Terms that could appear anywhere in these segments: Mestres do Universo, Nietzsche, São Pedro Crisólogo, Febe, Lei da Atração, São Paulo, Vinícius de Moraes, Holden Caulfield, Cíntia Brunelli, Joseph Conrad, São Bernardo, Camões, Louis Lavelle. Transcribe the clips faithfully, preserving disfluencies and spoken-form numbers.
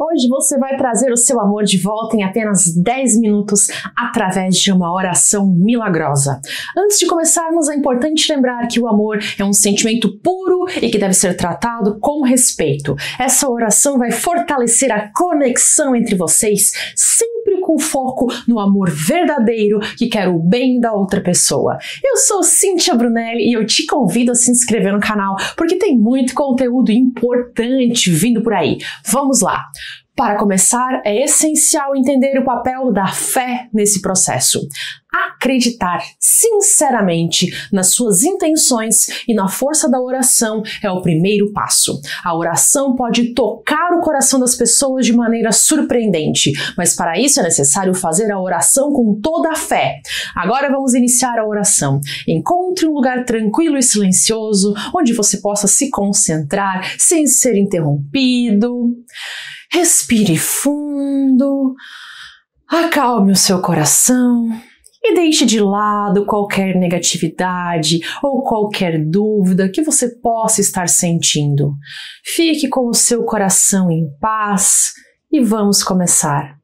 Hoje você vai trazer o seu amor de volta em apenas dez minutos através de uma oração milagrosa. Antes de começarmos, é importante lembrar que o amor é um sentimento puro e que deve ser tratado com respeito. Essa oração vai fortalecer a conexão entre vocês, sempre com foco no amor verdadeiro que quer o bem da outra pessoa. Eu sou Cíntia Brunelli e eu te convido a se inscrever no canal porque tem muito conteúdo importante vindo por aí. Vamos lá! Para começar, é essencial entender o papel da fé nesse processo. Acreditar sinceramente nas suas intenções e na força da oração é o primeiro passo. A oração pode tocar o coração das pessoas de maneira surpreendente, mas para isso é necessário fazer a oração com toda a fé. Agora vamos iniciar a oração. Encontre um lugar tranquilo e silencioso, onde você possa se concentrar sem ser interrompido. Respire fundo, acalme o seu coração e deixe de lado qualquer negatividade ou qualquer dúvida que você possa estar sentindo. Fique com o seu coração em paz e vamos começar.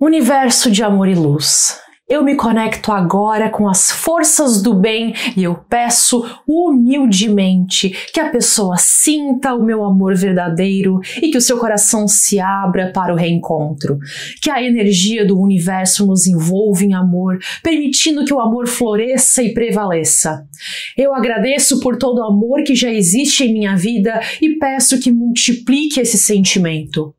Universo de amor e luz, eu me conecto agora com as forças do bem e eu peço humildemente que a pessoa sinta o meu amor verdadeiro e que o seu coração se abra para o reencontro. Que a energia do universo nos envolva em amor, permitindo que o amor floresça e prevaleça. Eu agradeço por todo o amor que já existe em minha vida e peço que multiplique esse sentimento.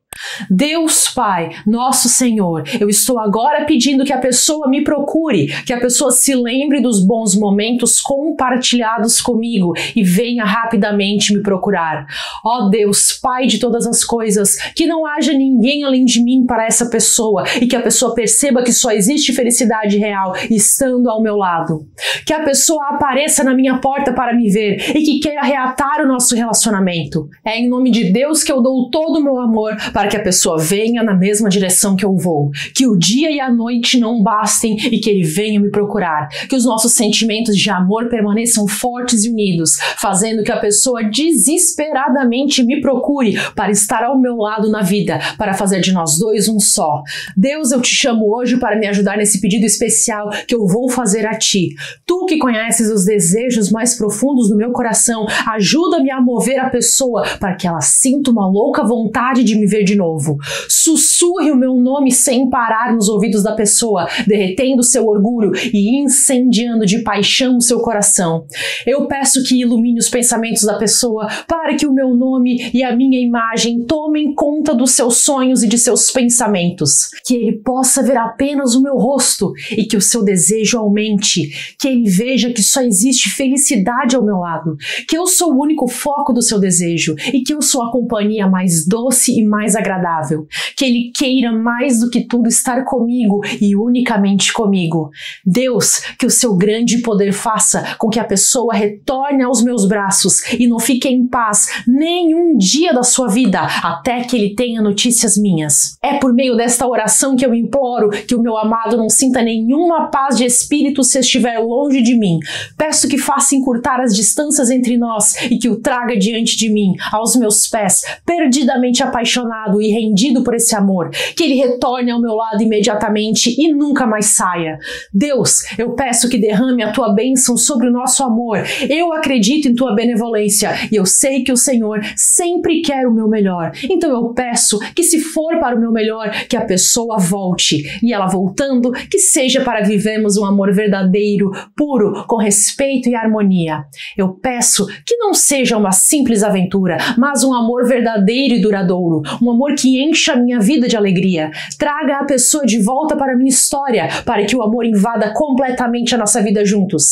Deus Pai, nosso Senhor, eu estou agora pedindo que a pessoa me procure, que a pessoa se lembre dos bons momentos compartilhados comigo e venha rapidamente me procurar. Ó Deus Pai de todas as coisas, que não haja ninguém além de mim para essa pessoa e que a pessoa perceba que só existe felicidade real estando ao meu lado. Que a pessoa apareça na minha porta para me ver e que queira reatar o nosso relacionamento. É em nome de Deus que eu dou todo o meu amor para que a pessoa venha na mesma direção que eu vou, que o dia e a noite não bastem e que ele venha me procurar, que os nossos sentimentos de amor permaneçam fortes e unidos, fazendo que a pessoa desesperadamente me procure para estar ao meu lado na vida, para fazer de nós dois um só. Deus, eu te chamo hoje para me ajudar nesse pedido especial que eu vou fazer a ti. Tu que conheces os desejos mais profundos do meu coração, ajuda-me a mover a pessoa para que ela sinta uma louca vontade de me ver de novo. Sussurre o meu nome sem parar nos ouvidos da pessoa, derretendo seu orgulho e incendiando de paixão o seu coração. Eu peço que ilumine os pensamentos da pessoa para que o meu nome e a minha imagem tomem conta dos seus sonhos e de seus pensamentos. Que ele possa ver apenas o meu rosto e que o seu desejo aumente. Que ele veja que só existe felicidade ao meu lado. Que eu sou o único foco do seu desejo e que eu sou a companhia mais doce e mais agradável, que ele queira mais do que tudo estar comigo e unicamente comigo. Deus, que o seu grande poder faça com que a pessoa retorne aos meus braços e não fique em paz nenhum dia da sua vida até que ele tenha notícias minhas. É por meio desta oração que eu imploro que o meu amado não sinta nenhuma paz de espírito se estiver longe de mim. Peço que faça encurtar as distâncias entre nós e que o traga diante de mim, aos meus pés, perdidamente apaixonado e rendido por esse amor, que ele retorne ao meu lado imediatamente e nunca mais saia. Deus, eu peço que derrame a tua bênção sobre o nosso amor. Eu acredito em tua benevolência e eu sei que o Senhor sempre quer o meu melhor. Então eu peço que, se for para o meu melhor, que a pessoa volte, e ela voltando, que seja para vivermos um amor verdadeiro, puro, com respeito e harmonia. Eu peço que não seja uma simples aventura, mas um amor verdadeiro e duradouro. Um amor que encha a minha vida de alegria. Traga a pessoa de volta para a minha história, para que o amor invada completamente a nossa vida juntos.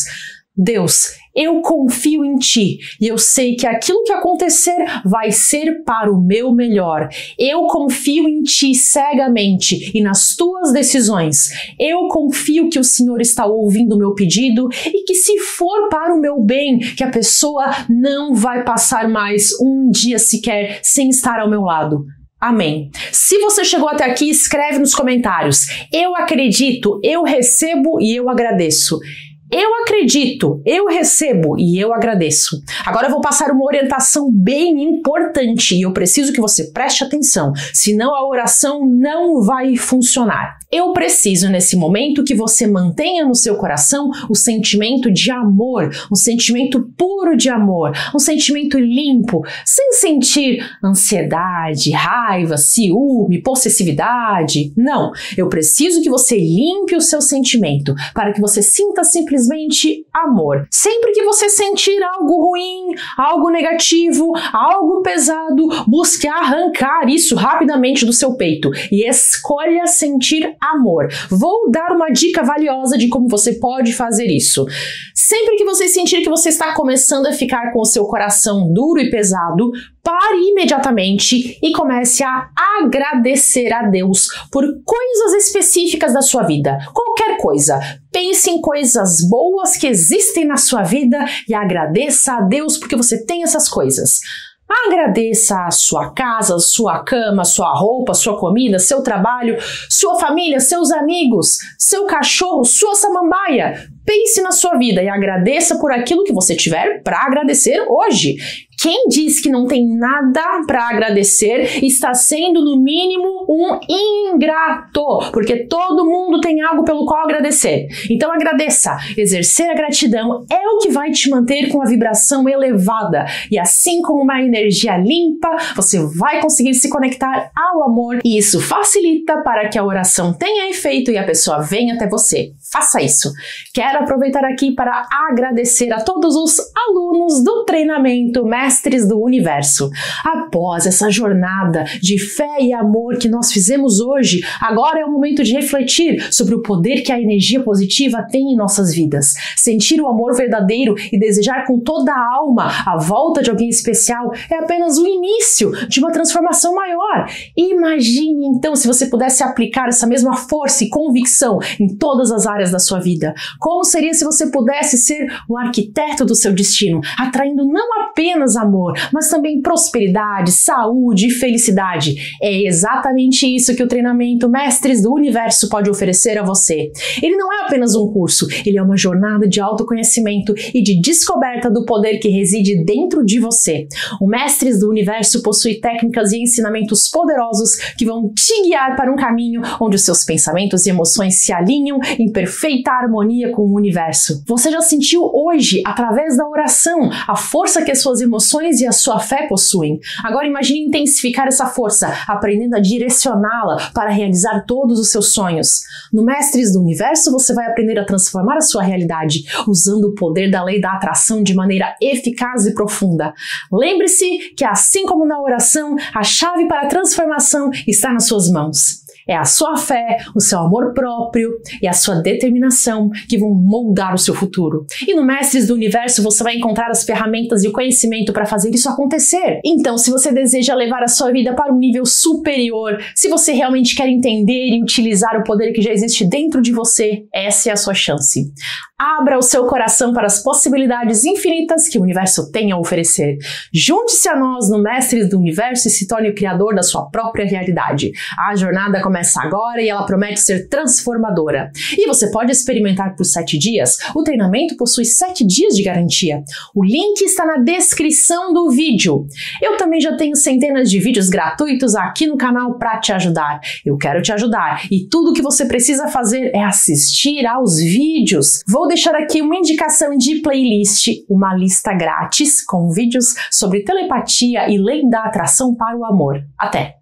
Deus, eu confio em ti e eu sei que aquilo que acontecer vai ser para o meu melhor. Eu confio em ti cegamente e nas tuas decisões. Eu confio que o Senhor está ouvindo o meu pedido e que, se for para o meu bem, que a pessoa não vai passar mais um dia sequer sem estar ao meu lado. Amém. Se você chegou até aqui, escreve nos comentários. Eu acredito, eu recebo e eu agradeço. eu acredito, eu recebo e eu agradeço. Agora eu vou passar uma orientação bem importante e eu preciso que você preste atenção, senão a oração não vai funcionar. Eu preciso nesse momento que você mantenha no seu coração o sentimento de amor, um sentimento puro de amor, um sentimento limpo, sem sentir ansiedade, raiva, ciúme, possessividade. Não, eu preciso que você limpe o seu sentimento para que você sinta simplesmente Simplesmente amor. Sempre que você sentir algo ruim, algo negativo, algo pesado, busque arrancar isso rapidamente do seu peito e escolha sentir amor. Vou dar uma dica valiosa de como você pode fazer isso. Sempre que você sentir que você está começando a ficar com o seu coração duro e pesado, pare imediatamente e comece a agradecer a Deus por coisas específicas da sua vida. Qualquer coisa. Pense em coisas boas que existem na sua vida e agradeça a Deus porque você tem essas coisas. Agradeça a sua casa, sua cama, sua roupa, sua comida, seu trabalho, sua família, seus amigos, seu cachorro, sua samambaia. Pense na sua vida e agradeça por aquilo que você tiver para agradecer hoje. Quem diz que não tem nada para agradecer está sendo, no mínimo, um ingrato, porque todo mundo tem algo pelo qual agradecer. Então agradeça. Exercer a gratidão é o que vai te manter com a vibração elevada. E assim como uma energia limpa, você vai conseguir se conectar ao amor. E isso facilita para que a oração tenha efeito e a pessoa venha até você. Faça isso. Quero aproveitar aqui para agradecer a todos os alunos do treinamento Mestres do Universo. Após essa jornada de fé e amor que nós fizemos hoje, agora é o momento de refletir sobre o poder que a energia positiva tem em nossas vidas. Sentir o amor verdadeiro e desejar com toda a alma a volta de alguém especial é apenas o início de uma transformação maior. Imagine então se você pudesse aplicar essa mesma força e convicção em todas as áreas da sua vida. Como seria se você pudesse ser o arquiteto do seu destino, atraindo não apenas amor, mas também prosperidade, saúde e felicidade. É exatamente isso que o treinamento Mestres do Universo pode oferecer a você. Ele não é apenas um curso, ele é uma jornada de autoconhecimento e de descoberta do poder que reside dentro de você. O Mestres do Universo possui técnicas e ensinamentos poderosos que vão te guiar para um caminho onde os seus pensamentos e emoções se alinham em perfeita harmonia com o universo. Você já sentiu hoje, através da oração, a força que as suas emoções e a sua fé possuem? Agora imagine intensificar essa força, aprendendo a direcioná-la para realizar todos os seus sonhos. No Mestres do Universo você vai aprender a transformar a sua realidade, usando o poder da lei da atração de maneira eficaz e profunda. Lembre-se que, assim como na oração, a chave para a transformação está nas suas mãos. É a sua fé, o seu amor próprio e a sua determinação que vão moldar o seu futuro. E no Mestres do Universo você vai encontrar as ferramentas e o conhecimento para fazer isso acontecer. Então, se você deseja levar a sua vida para um nível superior, se você realmente quer entender e utilizar o poder que já existe dentro de você, essa é a sua chance. Abra o seu coração para as possibilidades infinitas que o universo tem a oferecer. Junte-se a nós no Mestres do Universo e se torne o criador da sua própria realidade. A jornada começa Começa agora e ela promete ser transformadora. E você pode experimentar por sete dias. O treinamento possui sete dias de garantia. O link está na descrição do vídeo. Eu também já tenho centenas de vídeos gratuitos aqui no canal para te ajudar. Eu quero te ajudar e tudo que você precisa fazer é assistir aos vídeos. Vou deixar aqui uma indicação de playlist, uma lista grátis com vídeos sobre telepatia e lei da atração para o amor. Até!